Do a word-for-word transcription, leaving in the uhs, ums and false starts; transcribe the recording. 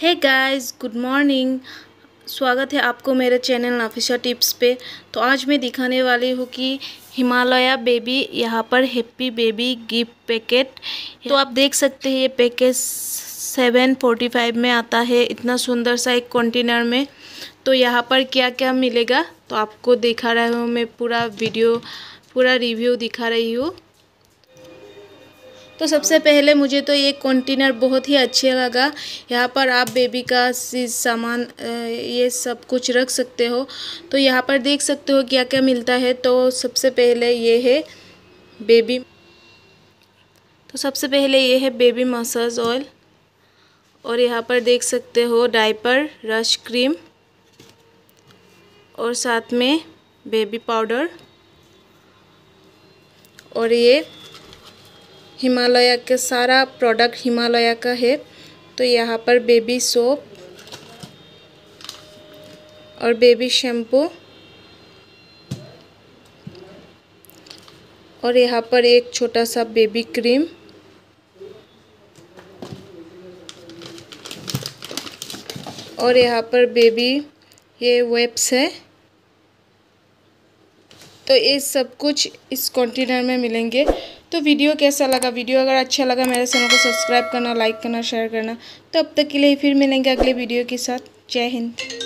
Hey guys, good morning. स्वागत है आपको मेरे चैनल नाफिशा टिप्स पे। तो आज मैं दिखाने वाली हूँ कि हिमालया बेबी, यहाँ पर हैप्पी बेबी गिफ्ट पैकेट। तो आप देख सकते हैं ये पैकेट सेवन फोर्टी फाइव में आता है, इतना सुंदर सा एक कंटेनर में। तो यहाँ पर क्या क्या मिलेगा तो आपको दिखा रही हूँ, मैं पूरा वीडियो पूरा रिव्यू दिखा रही हूँ। तो सबसे पहले मुझे तो ये कंटेनर बहुत ही अच्छे लगा। यहाँ पर आप बेबी का सामान ये सब कुछ रख सकते हो। तो यहाँ पर देख सकते हो क्या क्या मिलता है। तो सबसे पहले ये है बेबी तो सबसे पहले ये है बेबी मसाज ऑयल, और यहाँ पर देख सकते हो डायपर, रश क्रीम और साथ में बेबी पाउडर, और ये हिमालया के सारा प्रोडक्ट हिमालया का है। तो यहाँ पर बेबी सोप और बेबी शैम्पू, और यहाँ पर एक छोटा सा बेबी क्रीम, और यहाँ पर बेबी ये वेप्स है। तो ये सब कुछ इस कंटेनर में मिलेंगे। तो वीडियो कैसा लगा? वीडियो अगर अच्छा लगा मेरे चैनल को सब्सक्राइब करना, लाइक करना, शेयर करना। तो अब तक के लिए फिर मिलेंगे अगले वीडियो के साथ। जय हिंद।